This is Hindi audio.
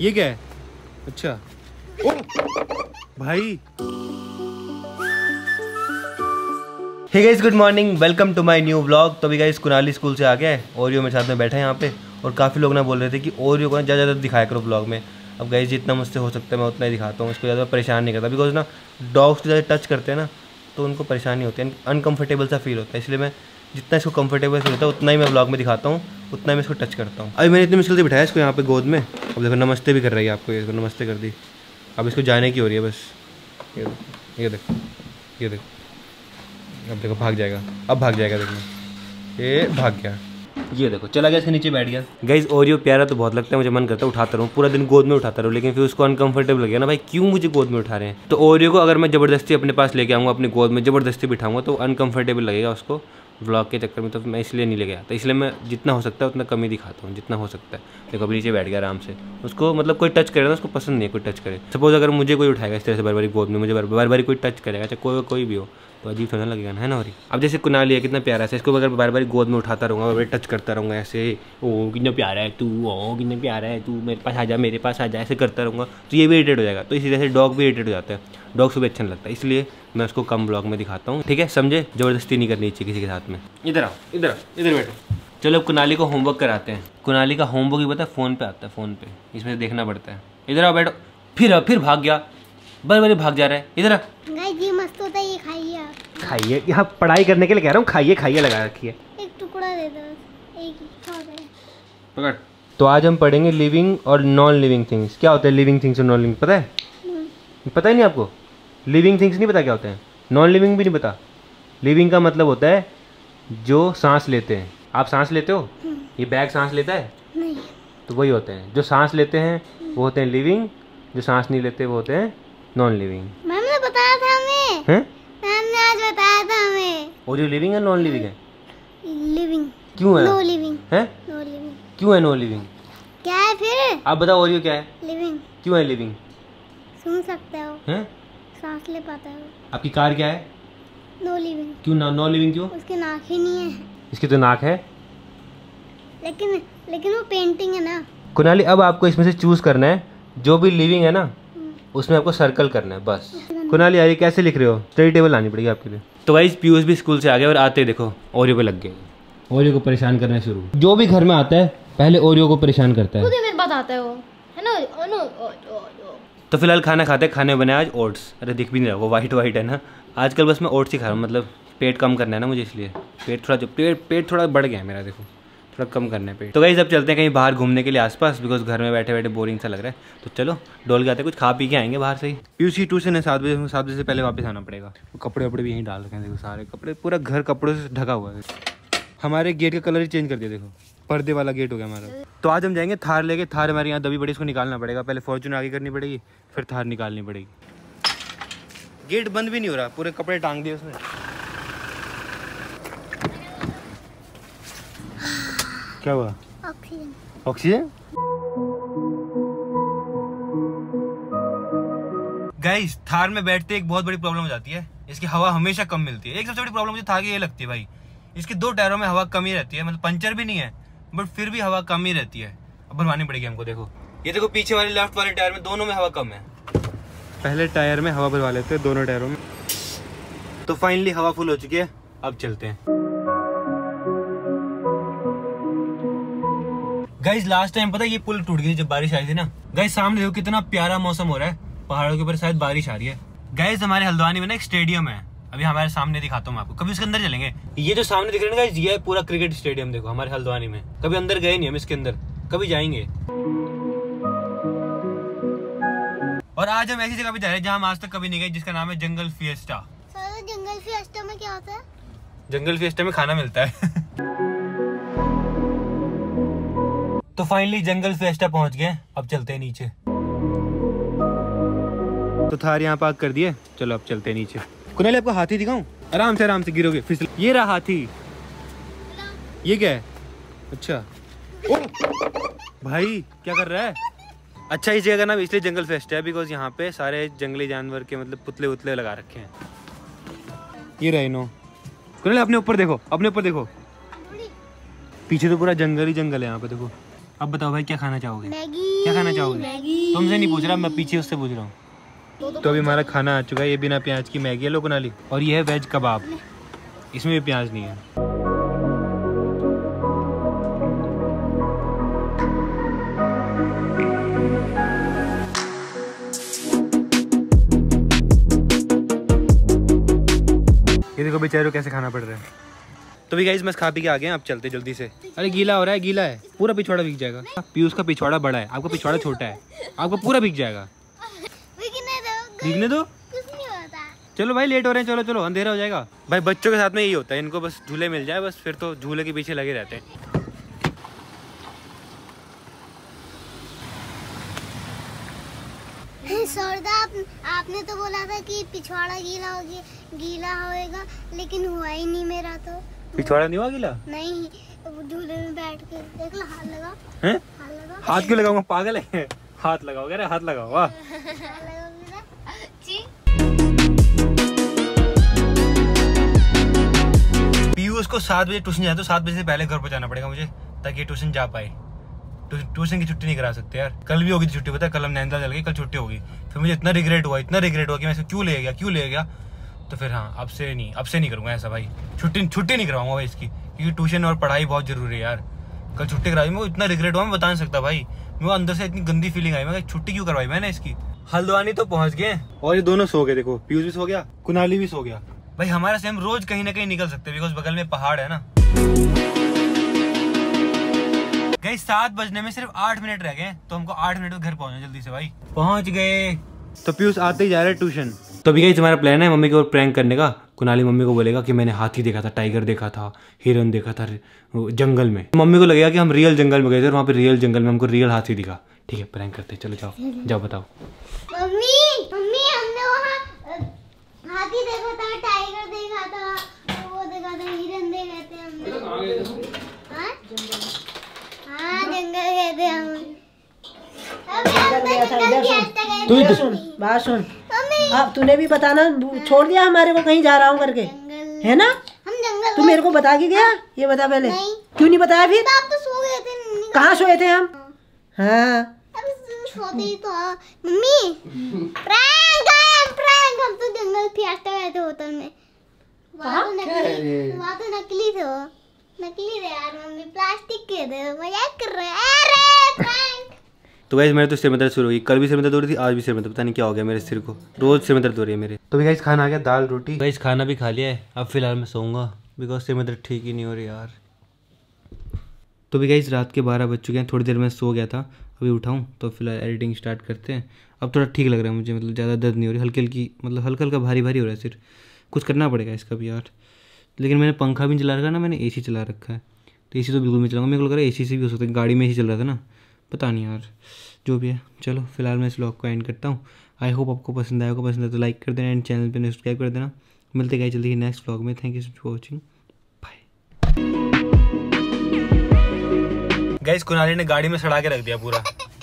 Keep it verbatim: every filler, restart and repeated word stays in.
ये क्या है? अच्छा ओ भाई। Hey guys, good morning, welcome to my new vlog. तो अभी गाइस कुनाली स्कूल से आ गया है, ओरियो में साथ में बैठे हैं यहाँ पे। और काफ़ी लोग ना बोल रहे थे कि ओरियो को ना ज़्यादा ज़्यादा दिखाया करो व्लॉग में। अब गाइस जितना मुझसे हो सकता है मैं उतना ही दिखाता हूँ, इसको ज़्यादा परेशान नहीं करता। बिकॉज ना डॉग्स को ज़्यादा टच करते हैं ना तो उनको परेशानी होती है, अनकम्फर्टेबल सा फील होता है। इसलिए मैं जितना इसको कंफर्टेबल फील होता है उतना ही मैं व्लॉग में दिखाता हूँ, उतना ही मैं इसको टच करता हूँ। अभी मैंने इतनी मुश्किल से बिठाया इसको यहाँ पे गोद में। अब देखो नमस्ते भी कर रही है आपको, ये देखो नमस्ते कर दी। अब इसको जाने की हो रही है बस। ये ये देखो ये देखो अब देखो भाग जाएगा, अब भाग जाएगा। देखो ये भाग गया, ये देखो चला गया, इसके नीचे बैठ गया। गाइस ओरियो प्यारा तो बहुत लगता है मुझे, मन करता है उठाता रहूँ पूरा दिन गोद में उठाता रहूँ, लेकिन फिर उसको अनकंफर्टेबल लगेगा ना भाई, क्यों मुझे गोद में उठा रहे हैं। तो ओरियो को अगर मैं ज़बरदस्ती अपने पास लेके आऊँगा, अपनी गोद में ज़बरदस्ती बिठाऊँगा तो अनकंफर्टेबल लगेगा उसको व्लॉग के चक्कर में। तो मैं इसलिए नहीं ले गया, तो इसलिए मैं जितना हो सकता है उतना कम ही दिखाता हूँ, जितना हो सकता है। देखो अभी नीचे बैठ गया आराम से, उसको मतलब कोई टच करेगा ना, उसको पसंद नहीं है कोई टच करे। सपोज अगर मुझे कोई उठाएगा इस तरह से बार बारी गोद में, मुझे बार बारी कोई टच करेगा, चाहे कोई कोई भी हो, तो अजीब होने लगेगा ना, है ना। और अब जैसे कुनाली है, कितना प्यारा है, इसको अगर बार बार गोद में उठाता रहूँगा, बार टच करता रहूँगा ऐसे, ओ कितना प्यारा है तू, ओ कितना प्यारा है तू, मेरे पास आ जा मेरे पास आ जा, ऐसे करता रहूँगा तो ये भी इरिटेट हो जाएगा। तो इसी तरह से डॉग भी इरिटेट हो जाता है, डॉग को भी अच्छा नहीं लगता, इसलिए मैं उसको कम व्लॉग में दिखाता हूँ, ठीक है, समझे। ज़बरदस्ती नहीं करनी चाहिए किसी के साथ में। इधर आओ, इधर आओ, इधर बैठो। चलो अब कुनाली को होमवर्क कराते हैं। कुनाली का होमवर्क भी पता है फ़ोन पे आता है, फ़ोन पे, इसमें देखना पड़ता है। इधर आओ बैठो। फिर फिर भाग गया, बार बार भाग जा रहा है। इधर ये मस्त होता है, ये खाइए आप, खाइए, यहाँ पढ़ाई करने के लिए कह रहा हूँ, खाइए खाइए लगा रखिए। एक टुकड़ा दे दो, एक पकड़। तो आज हम पढ़ेंगे लिविंग और नॉन लिविंग थिंग्स। क्या होता है लिविंग थिंग्स और नॉन लिविंग, पता है? पता ही नहीं आपको? लिविंग थिंग्स नहीं पता क्या होते हैं, नॉन लिविंग भी नहीं पता। लिविंग का मतलब होता है जो सांस लेते हैं। आप सांस लेते हो? ये बैग सांस लेता है? नहीं। तो वही होते हैं, जो सांस लेते हैं वो होते हैं लिविंग, जो सांस नहीं लेते वो होते हैं नॉन लिविंग। मैम ने बताया था हमें, हैं? मैम ने आज बताया था हमें। और जो लिविंग है नॉन लिविंग है? लिविंग। क्यों है नो लिविंग? हैं? No living. क्यों है नो लिविंग? क्या है फिर आप बताओ? ओरियो क्या है? लिविंग। क्यों है लिविंग? सुन सकते हो, हैं? सांस ले पाता है। आपकी कार क्या है? No living. क्यों नो लिविंग क्यों? उसकी नाक ही नहीं है। इसकी तो नाक है, लेकिन लेकिन वो पेंटिंग है ना। कुनाली अब आपको इसमें से चूज करना है, जो भी लिविंग है ना उसमें आपको सर्कल करना है बस। कुनाली यार ये कैसे लिख रहे हो, स्टडी टेबल लानी पड़ेगी आपके लिए। तो भाई पीयूष भी स्कूल से आ गए और आते देखो ओरियो पे लग गए, ओरियो को परेशान करना शुरू। जो भी घर में आता है पहले ओरियो को परेशान करता है, खुद ही मेरे पास आता है वो, है ना। तो फिलहाल खाना खाते, खाने बनाया आज ओट्स। अरे दिख भी नहीं रहा, वो वाइट वाइट है ना। आजकल बस मैं ओट्स ही खा रहा हूँ, मतलब पेट कम करना है ना मुझे, इसलिए पेट थोड़ा जो पेट पेट थोड़ा बढ़ गया है मेरा, देखो थोड़ा कम करना है पेट। तो गाइस अब चलते हैं कहीं बाहर घूमने के लिए आसपास, बिकॉज घर में बैठे बैठे बोरिंग सा लग रहा है। तो चलो डोल के आते हैं, कुछ खा पी के आएंगे बाहर से ही। पीयूसी ट्यूशन है सात बजे, हमें सात बजे से पहले वापस आना पड़ेगा। कपड़े वपड़े भी यहीं डाल रखे हैं, देखो सारे कपड़े, पूरा घर कपड़ों से ढका हुआ है। हमारे गेट का कलर ही चेंज कर दिया, देखो पर्दे वाला गेट हो गया हमारा। तो आज हम जाएंगे थार लेके, थार हमारे यहाँ दबी पड़ी, इसको निकालना पड़ेगा। पहले फॉर्च्यूनर आगे करनी पड़ेगी, फिर थार निकालनी पड़ेगी। गेट बंद भी नहीं हो रहा, पूरे कपड़े टांग दिए उसमें। क्या हुआ? ऑक्सीजन। ऑक्सीजन? गाइस थार में बैठते एक बहुत बड़ी प्रॉब्लम हो जाती है, इसकी हवा हमेशा कम मिलती है। एक सबसे बड़ी प्रॉब्लम मुझे थार की ये लगती है भाई, इसके दो टायरों में हवा कम ही रहती है, मतलब पंचर भी नहीं है बट फिर भी हवा कम ही रहती है। अब भरवानी पड़ेगी हमको। देखो ये देखो पीछे वाले लेफ्ट वाले टायर में, दोनों में हवा कम है। पहले टायर में हवा भरवा लेते हैं दोनों टायरों में। तो फाइनली हवा फुल हो चुकी है, अब चलते हैं। गाइस लास्ट टाइम पता है ये पुल टूट गई जब बारिश आई थी ना। गाइस सामने देखो कितना प्यारा मौसम हो रहा है, पहाड़ों के ऊपर शायद बारिश आ रही है। गाइस हमारे हल्द्वानी में ना एक स्टेडियम है, अभी हमारे सामने दिखाता हूँ आपको, कभी उसके अंदर चलेंगे। ये जो सामने दिख रहे हैं गाइस, ये पूरा क्रिकेट स्टेडियम, देखो हमारे हल्द्वानी में। कभी अंदर गए नहीं हम इसके अंदर, कभी जाएंगे। और आज हम ऐसी जगह पे जा रहे हैं जहाँ हम आज तक कभी नहीं गए, जिसका नाम है जंगल फिएस्टा। जंगल फिएस्टा में क्या होता है? जंगल फिएस्टा में खाना मिलता है। तो फाइनली जंगल फिएस्टा पहुंच गए, अब चलते हैं नीचे। तो थार यहाँ पार्क कर दिए, चलो अब चलते हैं नीचे। कुनाली आपको हाथी दिखाऊं? आराम से आराम से गिरोगे फिसल। ये रहा हाथी। ये क्या है? अच्छा ओ भाई क्या कर रहा है? अच्छा इस जगह का नाम इसलिए जंगल फिएस्टा है बिकॉज यहाँ पे सारे जंगली जानवर के मतलब पुतले उतले लगा रखे हैं। ये राइनो। कुनाली अपने ऊपर देखो, अपने ऊपर देखो, पीछे तो पूरा जंगल ही जंगल है यहाँ पे देखो। अब बताओ भाई क्या खाना चाहोगे? मैगी। क्या खाना चाहोगे? मैगी। तुमसे नहीं पूछ रहा, मैं पीछे उससे पूछ रहा हूँ। तो, तो, तो अभी हमारा खाना आ चुका है। ये बिना प्याज की मैगी है लो कुनाली, और ये है वेज कबाब, इसमें भी प्याज नहीं है। ये देखो बेचारों कैसे खाना पड़ रहा है। तो भी गाइस बस खा पी के आ गए, आप चलते जल्दी से। अरे गीला हो रहा है, गीला है, पूरा पिछवाड़ा भीग जाएगा। पीयूष का पिछवाड़ा बड़ा है, आपका पिछवाड़ा छोटा है, आपका पूरा भीग जाएगा। भीगने दो, कुछ नहीं होता। चलो भाई लेट हो रहे हैं, चलो चलो अंधेरा हो जाएगा। भाई बच्चों के साथ में यही होता है, इनको बस झूले मिल जाए बस, फिर तो झूले के पीछे लगे रहते हैं। आप, आपने तो बोला था कि पिछवाड़ा गीला हो गीला होएगा, लेकिन हुआ ही नहीं मेरा। तो पिछवाड़ा नहीं हुआ गीला? नहीं, झूले में बैठ के देख लो, हाथ लगा। हैं? हाथ लगा। हाथ क्यों लगाऊंगा, पागल है? हाथ लगाओ, कह रहे हाथ लगाओ। वाह पीयूष को सात बजे ट्यूशन जाए तो सात बजे से पहले घर पहुंचाना पड़ेगा मुझे, ताकि ट्यूशन जा पाए। ट्यूशन की छुट्टी नहीं करा सकते यार। कल भी होगी छुट्टी, पता है? कल हम नैंदा चल गए, कल छुट्टी होगी। फिर मुझे इतना रिग्रेट हुआ इतना रिग्रेट हुआ कि मैं इसे क्यों ले गया क्यों ले गया तो फिर हाँ, अब से नहीं अब से नहीं करूँगा ऐसा भाई। छुट्टी छुट्टी नहीं करवाऊंगा भाई इसकी, क्योंकि ट्यूशन और पढ़ाई बहुत जरूरी है यार। कल छुट्टी कराई, मैं इतना रिग्रेट हुआ मैं बता नहीं सकता भाई। मेरे अंदर से इतनी गंदी फीलिंग आई, मैं छुट्टी क्यों करवाई मैंने इसकी। हल्द्वानी तो पहुंच गए और ये दोनों सो गए। देखो पीयूष भी सो गया, कुनाली भी सो गया। भाई हमारा से हम रोज कहीं ना कहीं निकल सकते हैं, बिकॉज बगल में पहाड़ है ना। गई सात बजने में सिर्फ आठ मिनट रह गए, तो हमको आठ मिनट में घर पहुंचना जल्दी से भाई। पहुंच गए। तो पीयूष आते ही जा रहा है ट्यूशन। तो अभी गई हमारा प्लान है मम्मी को प्रैंक करने का। कुनाली मम्मी को बोलेगा कि मैंने हाथी देखा था, टाइगर देखा था, हिरन देखा था जंगल में। मम्मी को लगेगा कि हम रियल जंगल में गए थे और वहाँ पे रियल जंगल में हमको रियल हाथी दिखा। ठीक है प्रैंक करते, चलो जाओ जाओ बताओ। मम्मी मम्मी हमने वहाँ हाथी देखा था, टाइगर देखा था, वो देखा था, हिरन देखे थे। अब तूने भी बताना, छोड़ दिया हमारे को कहीं जा रहा हूँ करके, है ना? तू मेरे को बता के गया? ये बता पहले, क्यों नहीं बताया? फिर आप तो सो गए थे। कहाँ सोए थे हम? हाँ सोते तो मम्मी प्रैंक प्रैंक हम तो जंगल फियास्ता गए थे होटल में। वहाँ तो नकली थे, नकली रे यार मम्मी, प्लास्टिक के थे, मजाक कर रहे हैं। अरे प्रैंक। तो गाइस मेरे तो सिर में दर्द शुरू हो गई, कल भी सिर में दर्द हो रही थी, आज भी सिर में दर्द, पता नहीं क्या हो गया मेरे सिर को, रोज सिर में दर्द हो रही है मेरे। तो भी गाइस खाना आ गया, दाल रोटी। गाइस खाना भी खा लिया है, अब फिलहाल मैं सोऊंगा बिकॉज सिर में दर्द ठीक ही नहीं हो रही यार। तो भी गाइस रात के बारह बज चुके हैं, थोड़ी देर में सो गया था, अभी उठाऊँ तो फिलहाल एडिटिंग स्टार्ट करते हैं। अब थोड़ा ठीक लग रहा है मुझे, मतलब ज़्यादा दर्द नहीं हो रही, हल्की हल्की, मतलब हल्का हल्का भारी भारी हो रहा है सिर। कुछ करना पड़ेगा इसका भी यार, लेकिन मैंने पंखा भी नहीं चला रखा ना, मैंने एसी चला रखा है, तो एसी तो बिल्कुल नहीं चलाऊंगा। मेरे को लग रहा है एसी से भी हो सकता है, गाड़ी में एसी चल रहा था ना, पता नहीं यार, जो भी है। चलो फिलहाल मैं इस व्लॉग को एंड करता हूँ। आई होप आपको पसंद आएगा, पसंद आए तो लाइक कर देना एंड चैनल पे सब्सक्राइब कर देना। मिलते गए जल्दी नेक्स्ट व्लॉग में। Thank you for watching, bye. Guys Kunali ने गाड़ी में सड़ा के रख दिया पूरा।